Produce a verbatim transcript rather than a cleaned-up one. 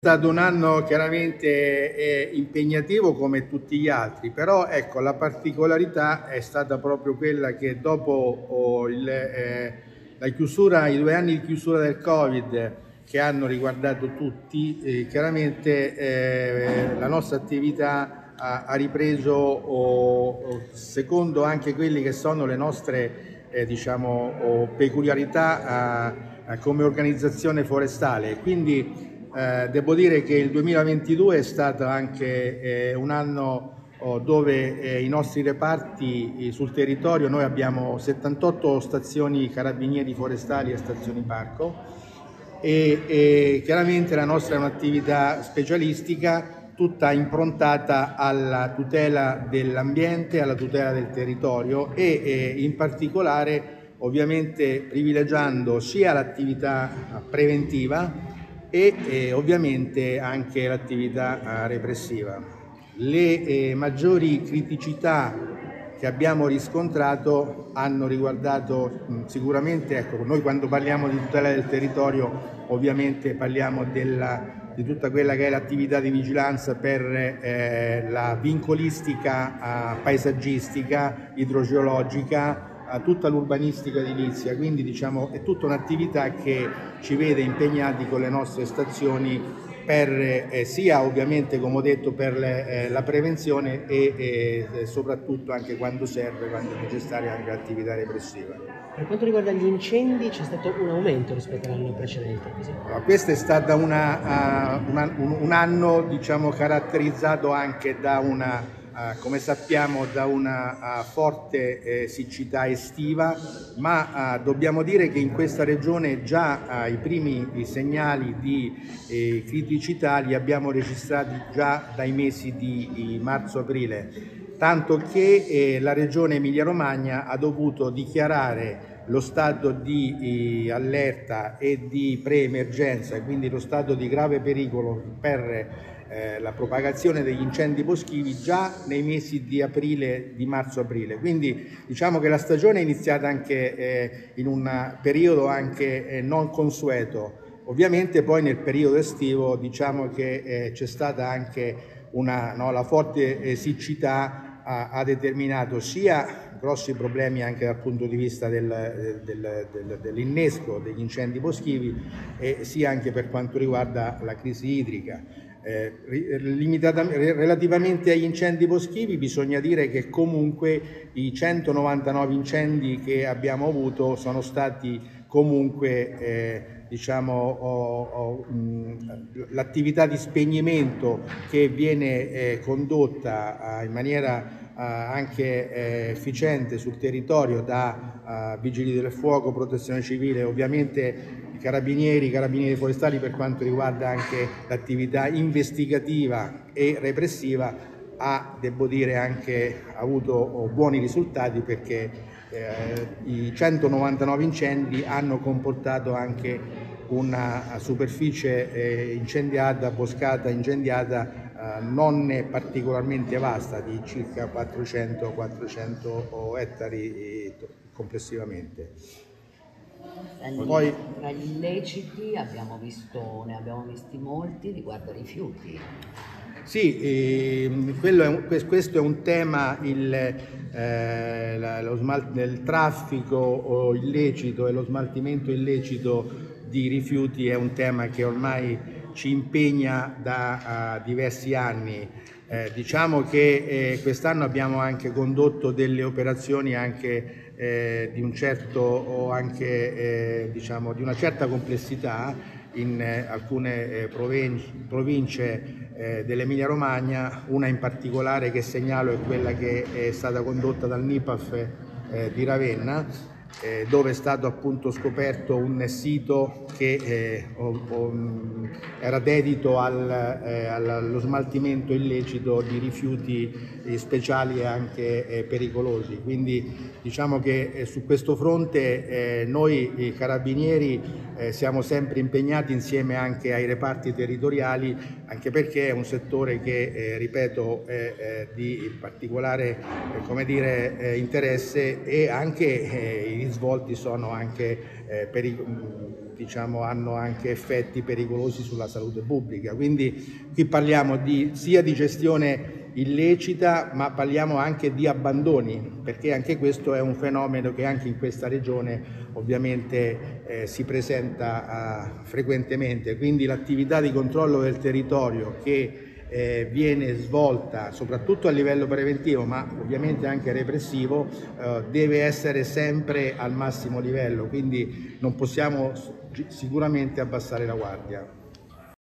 È stato un anno chiaramente eh, impegnativo come tutti gli altri, però ecco, la particolarità è stata proprio quella che dopo oh, il, eh, la chiusura, i due anni di chiusura del Covid che hanno riguardato tutti, eh, chiaramente eh, la nostra attività ha, ha ripreso oh, secondo anche quelle che sono le nostre eh, diciamo, oh, peculiarità eh, come organizzazione forestale. Quindi Eh, devo dire che il duemilaventidue è stato anche eh, un anno oh, dove eh, i nostri reparti eh, sul territorio, noi abbiamo settantotto stazioni carabinieri forestali e stazioni parco e, e chiaramente la nostra è un'attività specialistica tutta improntata alla tutela dell'ambiente, alla tutela del territorio e eh, in particolare ovviamente privilegiando sia l'attività preventiva e eh, ovviamente anche l'attività eh, repressiva. Le eh, maggiori criticità che abbiamo riscontrato hanno riguardato mh, sicuramente, ecco, noi quando parliamo di tutela del territorio ovviamente parliamo della, di tutta quella che è l'attività di vigilanza per eh, la vincolistica eh, paesaggistica, idrogeologica, a tutta l'urbanistica edilizia, quindi diciamo è tutta un'attività che ci vede impegnati con le nostre stazioni per eh, sia ovviamente, come ho detto, per le, eh, la prevenzione e eh, soprattutto anche quando serve, quando è necessaria anche l'attività repressiva. Per quanto riguarda gli incendi c'è stato un aumento rispetto all'anno precedente? No, questo è stato uh, un, un anno diciamo, caratterizzato anche da una Uh, come sappiamo da una uh, forte eh, siccità estiva, ma uh, dobbiamo dire che in questa regione già uh, i primi i segnali di eh, criticità li abbiamo registrati già dai mesi di, di marzo-aprile, tanto che eh, la regione Emilia-Romagna ha dovuto dichiarare lo stato di eh, allerta e di pre-emergenza, quindi lo stato di grave pericolo per Eh, la propagazione degli incendi boschivi già nei mesi di aprile, di marzo-aprile. Quindi diciamo che la stagione è iniziata anche eh, in un periodo anche eh, non consueto. Ovviamente poi nel periodo estivo diciamo che eh, c'è stata anche una no, la forte eh, siccità ha, ha determinato sia grossi problemi anche dal punto di vista del, del, del, dell'innesco degli incendi boschivi e sia anche per quanto riguarda la crisi idrica. Eh, limitata, relativamente agli incendi boschivi bisogna dire che comunque i centonovantanove incendi che abbiamo avuto sono stati comunque eh, diciamo, oh, oh, l'attività di spegnimento che viene eh, condotta eh, in maniera eh, anche eh, efficiente sul territorio da eh, vigili del fuoco, protezione civile, ovviamente carabinieri, carabinieri forestali per quanto riguarda anche l'attività investigativa e repressiva ha, devo dire, anche avuto buoni risultati perché eh, i centonovantanove incendi hanno comportato anche una superficie eh, incendiata, boscata incendiata eh, non particolarmente vasta di circa quattrocento quattrocento ettari complessivamente. Poi, tra gli illeciti abbiamo visto, ne abbiamo visti molti riguardo ai rifiuti. Sì, eh, quello è un, questo è un tema, il, eh, la, lo smalt, il traffico illecito e lo smaltimento illecito di rifiuti è un tema che ormai ci impegna da uh, diversi anni. Eh, diciamo che eh, quest'anno abbiamo anche condotto delle operazioni anche Eh, di, un certo, o anche, eh, diciamo, di una certa complessità in eh, alcune eh, province, province eh, dell'Emilia-Romagna, una in particolare che segnalo è quella che è stata condotta dal NIPAF eh, di Ravenna, eh, dove è stato appunto scoperto un sito che eh, o, o, era dedito al, eh, allo smaltimento illecito di rifiuti eh, speciali e anche eh, pericolosi. Quindi diciamo che eh, su questo fronte eh, noi i carabinieri eh, siamo sempre impegnati insieme anche ai reparti territoriali, anche perché è un settore che, eh, ripeto, è, è di particolare eh, come dire, eh, interesse e anche eh, i risvolti sono anche eh, pericolosi. diciamo, hanno anche effetti pericolosi sulla salute pubblica. Quindi qui parliamo di, sia di gestione illecita, ma parliamo anche di abbandoni, perché anche questo è un fenomeno che anche in questa regione ovviamente eh, si presenta eh, frequentemente. Quindi l'attività di controllo del territorio che Eh, viene svolta soprattutto a livello preventivo, ma ovviamente anche repressivo, eh, deve essere sempre al massimo livello, quindi non possiamo sicuramente abbassare la guardia.